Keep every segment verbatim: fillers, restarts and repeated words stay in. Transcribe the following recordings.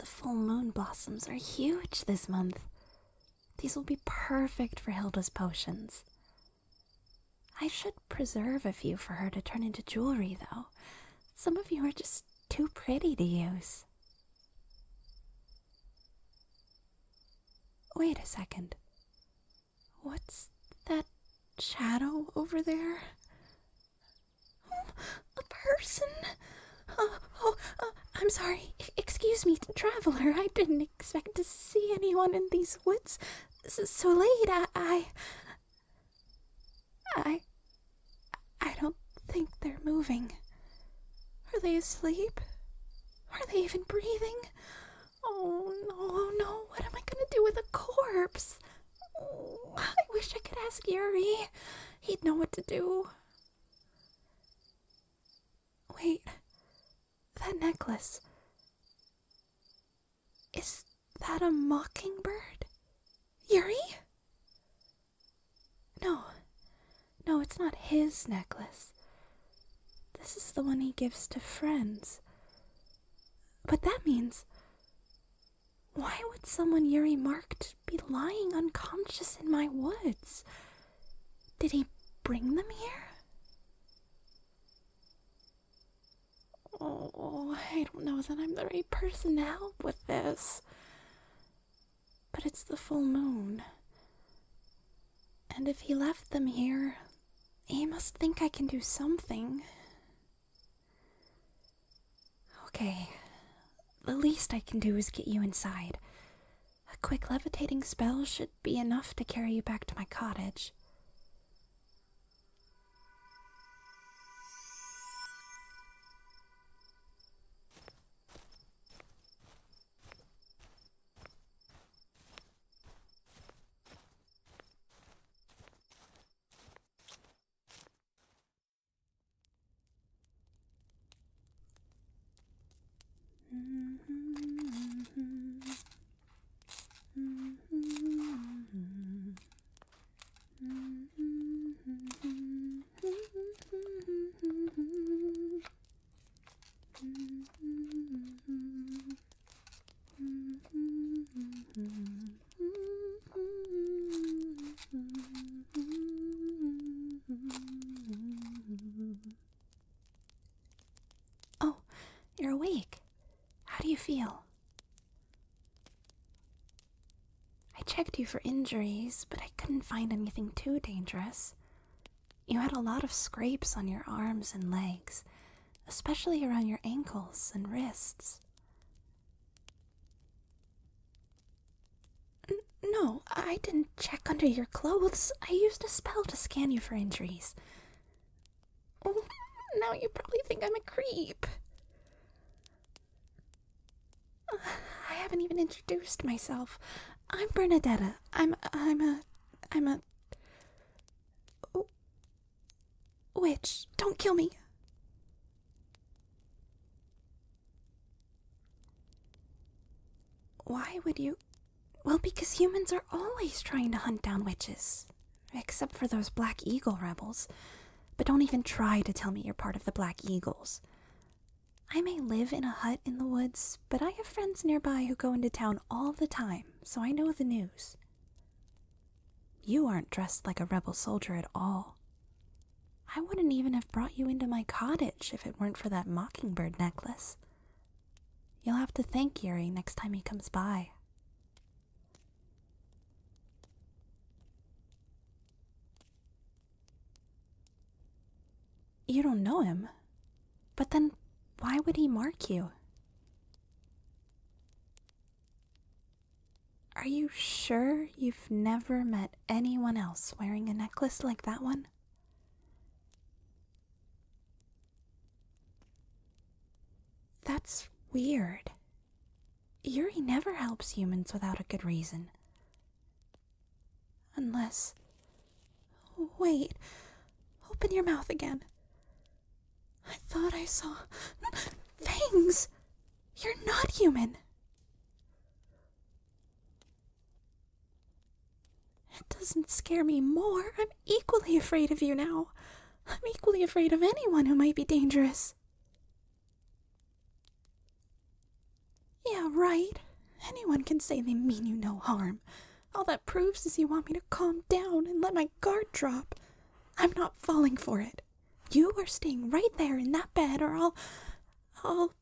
The full moon blossoms are huge this month. These will be perfect for Hilda's potions. I should preserve a few for her to turn into jewelry, though. Some of you are just too pretty to use. Wait a second. What's that shadow over there? Oh, a person? Oh, oh, oh I'm sorry. I excuse me, traveler. I didn't expect to see anyone in these woods S so late. I... I... I... I don't think they're moving. Are they asleep? Are they even breathing? Oh, no, no. What am I going to do with a corpse? Oh, I wish I could ask Yuri. He'd know what to do. Wait. That necklace. Is that a mockingbird? Yuri? No. No, it's not his necklace. This is the one he gives to friends. But that means... why would someone Yuri marked be lying unconscious in my woods? Did he bring them here? Oh, I don't know that I'm the right person to help with this. But it's the full moon. And if he left them here, he must think I can do something. Okay. The least I can do is get you inside. A quick levitating spell should be enough to carry you back to my cottage. You're awake. How do you feel? I checked you for injuries, but I couldn't find anything too dangerous. You had a lot of scrapes on your arms and legs, especially around your ankles and wrists. N- no, I didn't check under your clothes. I used a spell to scan you for injuries. Oh, now you probably think I'm a creep. I haven't even introduced myself. I'm Bernadetta. I'm I'm a I'm a oh, witch. Don't kill me. Why would you? Well, because humans are always trying to hunt down witches, except for those Black Eagle rebels. But don't even try to tell me you're part of the Black Eagles. I may live in a hut in the woods, but I have friends nearby who go into town all the time, so I know the news. You aren't dressed like a rebel soldier at all. I wouldn't even have brought you into my cottage if it weren't for that mockingbird necklace. You'll have to thank Yuri next time he comes by. You don't know him, but then... why would he mark you? Are you sure you've never met anyone else wearing a necklace like that one? That's weird. Yuri never helps humans without a good reason. Unless... wait. Open your mouth again. I thought I saw... fangs! You're not human! It doesn't scare me more. I'm equally afraid of you now. I'm equally afraid of anyone who might be dangerous. Yeah, right. Anyone can say they mean you no harm. All that proves is you want me to calm down and let my guard drop. I'm not falling for it. You are staying right there in that bed, or I'll... I'll...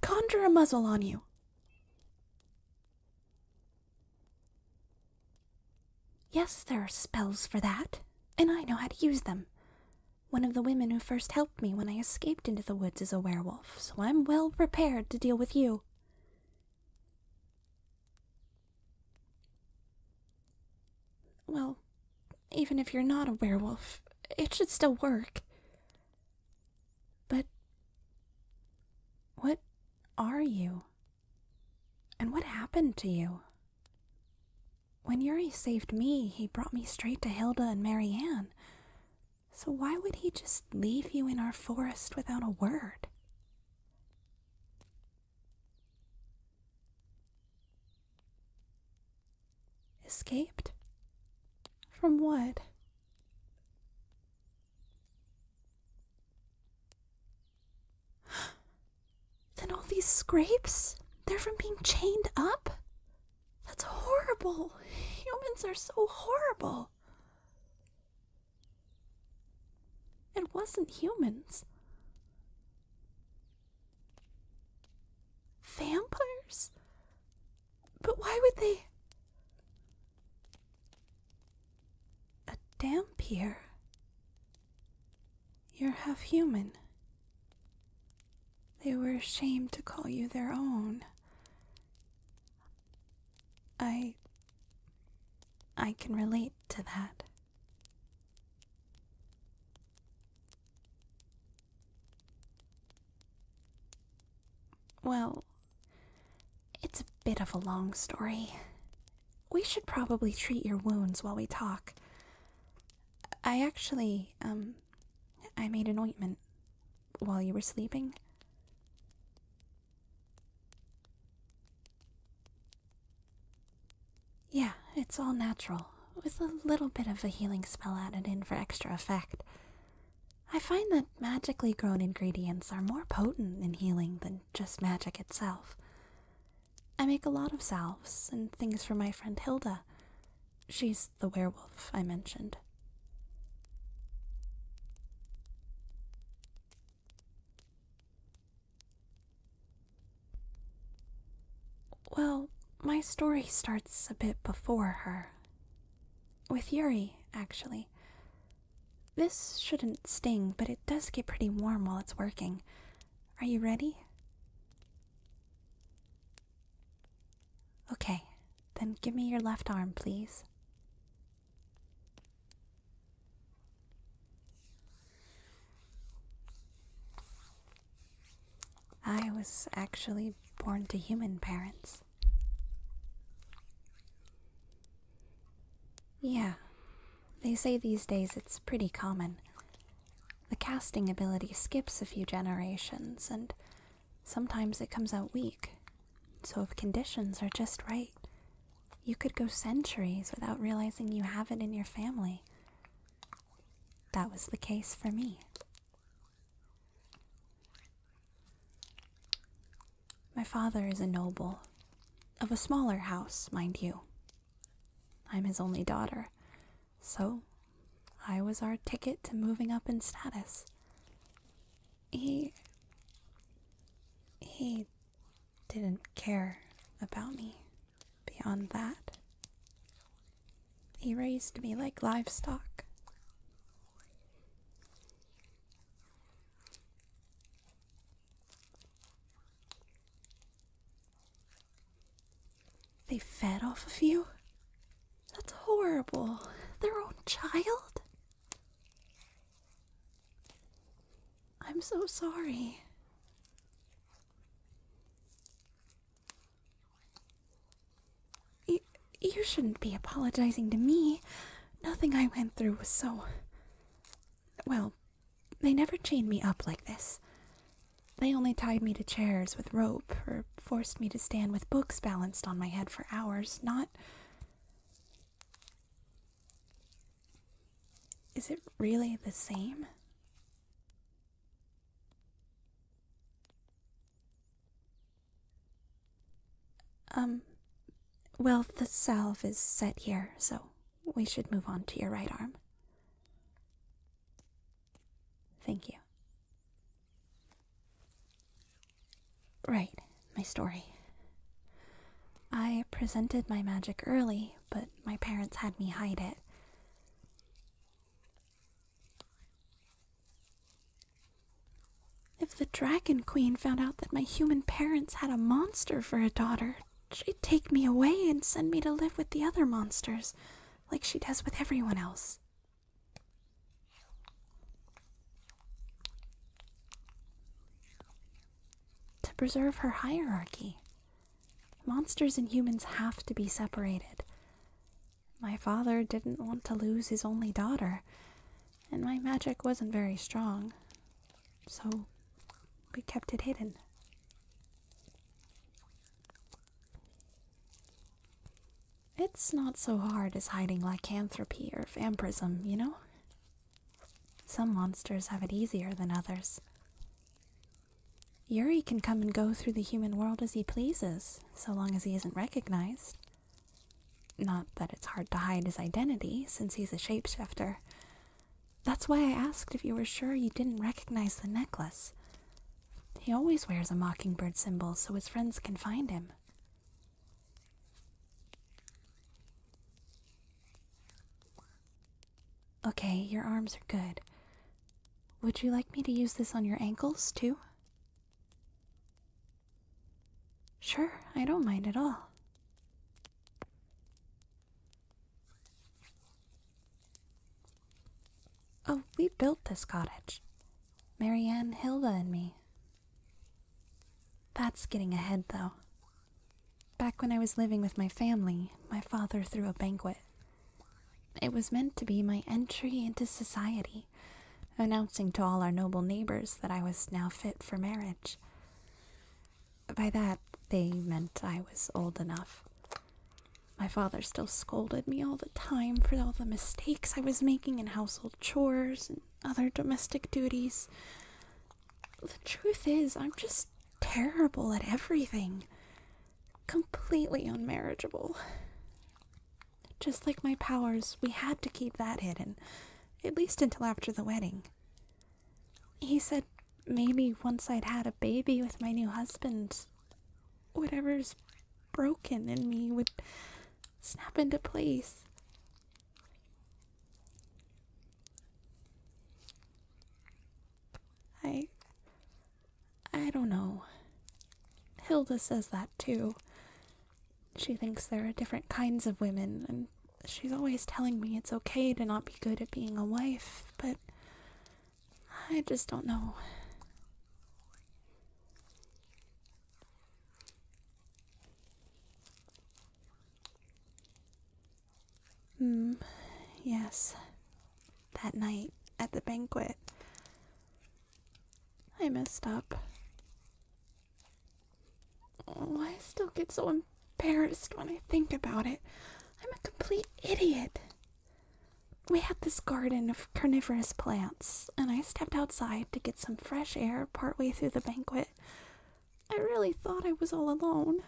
conjure a muzzle on you. Yes, there are spells for that, and I know how to use them. One of the women who first helped me when I escaped into the woods is a werewolf, so I'm well prepared to deal with you. Well, even if you're not a werewolf, it should still work. But what are you? And what happened to you? When Yuri saved me, he brought me straight to Hilda and Marianne. So why would he just leave you in our forest without a word? Escaped? From what? Then all these scrapes? They're from being chained up? That's horrible. Humans are so horrible. It wasn't humans. Vampires? But why would they... A dampier? You're half human. They were ashamed to call you their own. I... I can relate to that. Well, it's a bit of a long story. We should probably treat your wounds while we talk. I actually, um, I made an ointment while you were sleeping. Yeah, it's all natural, with a little bit of a healing spell added in for extra effect. I find that magically grown ingredients are more potent in healing than just magic itself. I make a lot of salves and things for my friend Hilda. She's the werewolf I mentioned. Well, my story starts a bit before her. With Yuri, actually. This shouldn't sting, but it does get pretty warm while it's working. Are you ready? Okay, then give me your left arm, please. I was actually born to human parents. Yeah. They say these days it's pretty common. The casting ability skips a few generations, and sometimes it comes out weak. So if conditions are just right, you could go centuries without realizing you have it in your family. That was the case for me. My father is a noble, of a smaller house, mind you. I'm his only daughter. So, I was our ticket to moving up in status. He... He didn't care about me beyond that. He raised me like livestock. They fed off of you? That's horrible. Their own child? I'm so sorry. You, you shouldn't be apologizing to me. Nothing I went through was so... Well, they never chained me up like this. They only tied me to chairs with rope or forced me to stand with books balanced on my head for hours, not... Is it really the same? Um, well, the salve is set here, so we should move on to your right arm. Thank you. Right, my story. I presented my magic early, but my parents had me hide it. If the Dragon Queen found out that my human parents had a monster for a daughter, she'd take me away and send me to live with the other monsters, like she does with everyone else. To preserve her hierarchy, monsters and humans have to be separated. My father didn't want to lose his only daughter, and my magic wasn't very strong, so we kept it hidden. It's not so hard as hiding lycanthropy or vampirism, you know? Some monsters have it easier than others. Yuri can come and go through the human world as he pleases, so long as he isn't recognized. Not that it's hard to hide his identity, since he's a shapeshifter. That's why I asked if you were sure you didn't recognize the necklace. He always wears a mockingbird symbol so his friends can find him. Okay, your arms are good. Would you like me to use this on your ankles, too? Sure, I don't mind at all. Oh, we built this cottage. Marianne, Hilda, and me. That's getting ahead, though. Back when I was living with my family, my father threw a banquet. It was meant to be my entry into society, announcing to all our noble neighbors that I was now fit for marriage. By that, they meant I was old enough. My father still scolded me all the time for all the mistakes I was making in household chores and other domestic duties. The truth is, I'm just terrible at everything. Completely unmarriageable. Just like my powers, we had to keep that hidden, at least until after the wedding. He said maybe once I'd had a baby with my new husband, whatever's broken in me would snap into place. I... I don't know. Hilda says that too. She thinks there are different kinds of women, and she's always telling me it's okay to not be good at being a wife, but I just don't know. Hmm, yes. That night, at the banquet, I messed up. Oh, I still get so embarrassed when I think about it. I'm a complete idiot. We had this garden of carnivorous plants, and I stepped outside to get some fresh air partway through the banquet. I really thought I was all alone.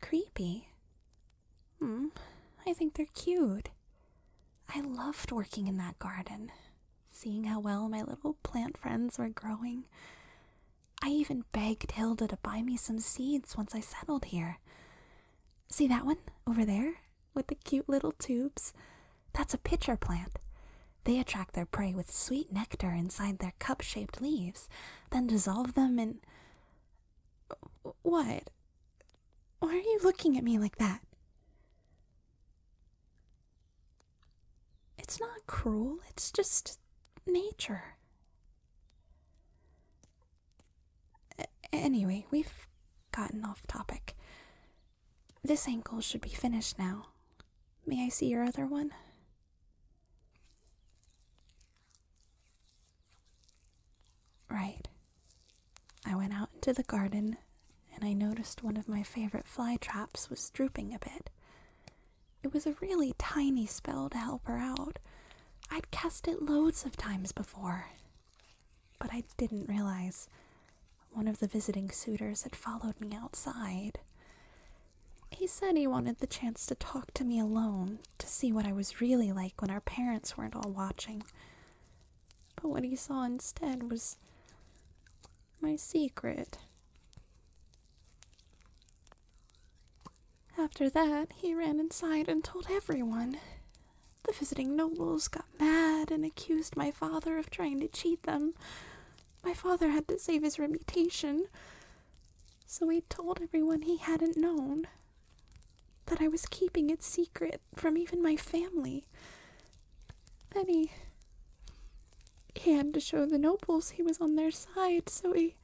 Creepy. Hmm, I think they're cute. I loved working in that garden, seeing how well my little plant friends were growing. I even begged Hilda to buy me some seeds once I settled here. See that one over there with the cute little tubes? That's a pitcher plant. They attract their prey with sweet nectar inside their cup-shaped leaves, then dissolve them in... What? Why are you looking at me like that? It's not cruel, it's just nature. A- anyway, we've gotten off topic. This ankle should be finished now. May I see your other one? Right. I went out into the garden, and I noticed one of my favorite fly traps was drooping a bit. It was a really tiny spell to help her out. I'd cast it loads of times before. but I didn't realize one of the visiting suitors had followed me outside. He said he wanted the chance to talk to me alone, to see what I was really like when our parents weren't all watching. But what he saw instead was my secret. After that, he ran inside and told everyone. The visiting nobles got mad and accused my father of trying to cheat them. My father had to save his reputation, so he told everyone he hadn't known. That I was keeping it secret from even my family. Then he, he had to show the nobles he was on their side, so he,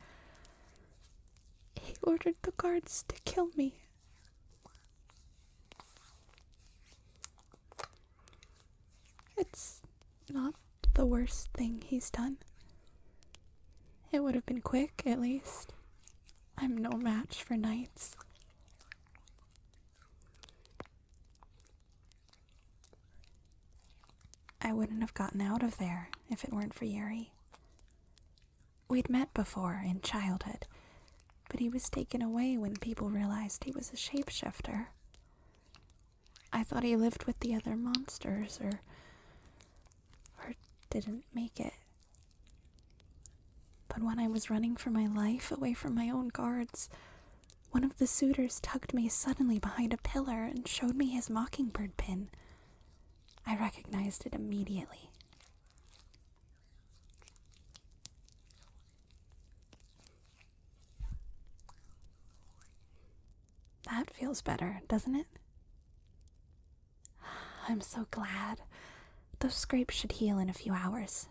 he ordered the guards to kill me. It's not the worst thing he's done. It would have been quick, at least. I'm no match for knights. I wouldn't have gotten out of there if it weren't for Yuri. We'd met before, in childhood, but he was taken away when people realized he was a shapeshifter. I thought he lived with the other monsters, or, or didn't make it. But when I was running for my life away from my own guards, one of the suitors tugged me suddenly behind a pillar and showed me his mockingbird pin. I recognized it immediately. That feels better, doesn't it? I'm so glad. Those scrapes should heal in a few hours.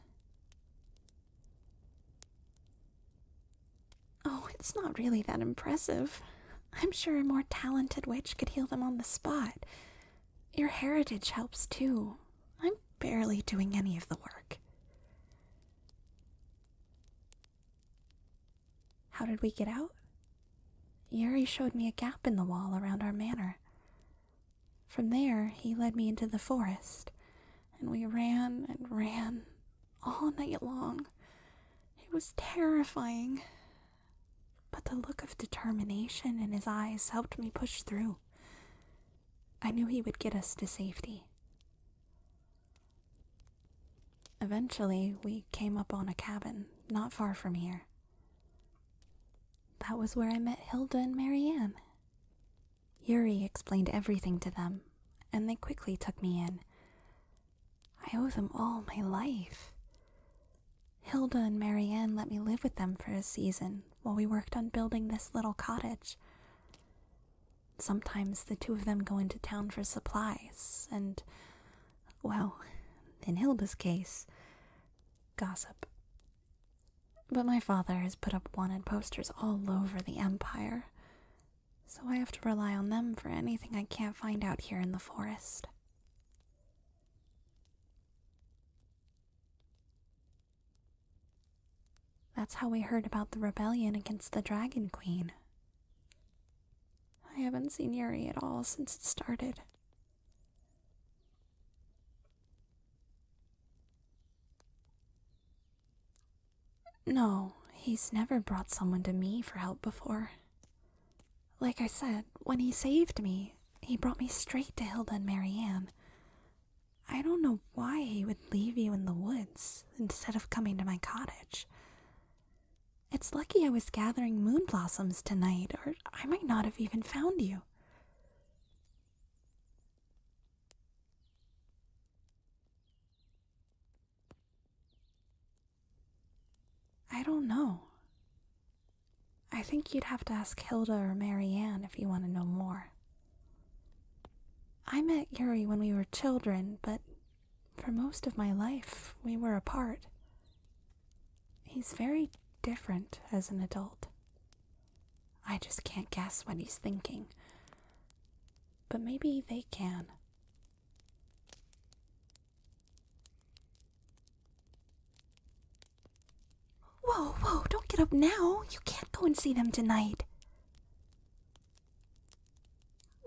Oh, it's not really that impressive. I'm sure a more talented witch could heal them on the spot. Your heritage helps, too. I'm barely doing any of the work. How did we get out? Yuri showed me a gap in the wall around our manor. From there, he led me into the forest, and we ran and ran all night long. It was terrifying, but the look of determination in his eyes helped me push through. I knew he would get us to safety. Eventually, we came up on a cabin, not far from here. That was where I met Hilda and Marianne. Yuri explained everything to them, and they quickly took me in. I owe them all my life. Hilda and Marianne let me live with them for a season while we worked on building this little cottage. Sometimes the two of them go into town for supplies, and, well, in Hilda's case, gossip. But my father has put up wanted posters all over the Empire, so I have to rely on them for anything I can't find out here in the forest. That's how we heard about the rebellion against the Dragon Queen. I haven't seen Yuri at all since it started. No, he's never brought someone to me for help before. Like I said, when he saved me, he brought me straight to Hilda and Marianne. I don't know why he would leave you in the woods instead of coming to my cottage. It's lucky I was gathering moon blossoms tonight, or I might not have even found you. I don't know. I think you'd have to ask Hilda or Marianne if you want to know more. I met Yuri when we were children, but for most of my life, we were apart. He's very different as an adult. I just can't guess what he's thinking, but maybe they can. Whoa, whoa, don't get up now. You can't go and see them tonight.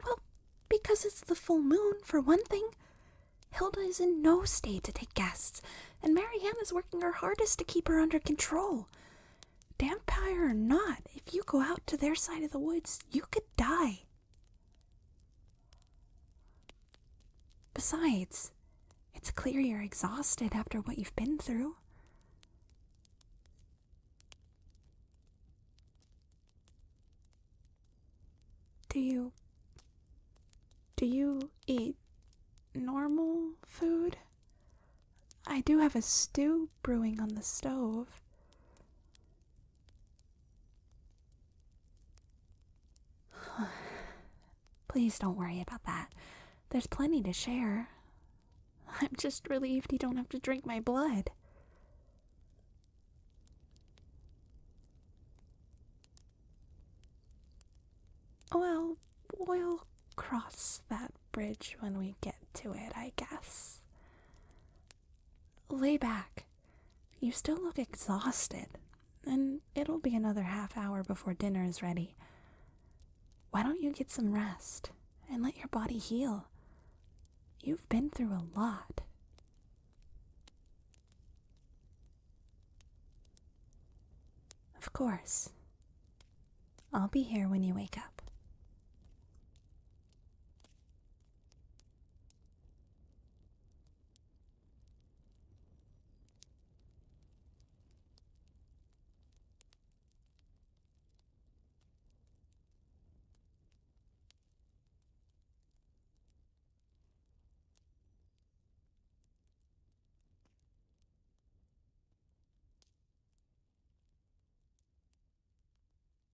Well, because it's the full moon, for one thing. Hilda is in no state to take guests, and Marianne is working her hardest to keep her under control. Vampire or not, if you go out to their side of the woods, you could die. Besides, it's clear you're exhausted after what you've been through. Do you... do you eat normal food? I do have a stew brewing on the stove. Please don't worry about that. There's plenty to share. I'm just relieved you don't have to drink my blood. Well, we'll cross that bridge when we get to it, I guess. Lay back. You still look exhausted, and it'll be another half hour before dinner is ready. Why don't you get some rest and let your body heal? You've been through a lot. Of course. I'll be here when you wake up.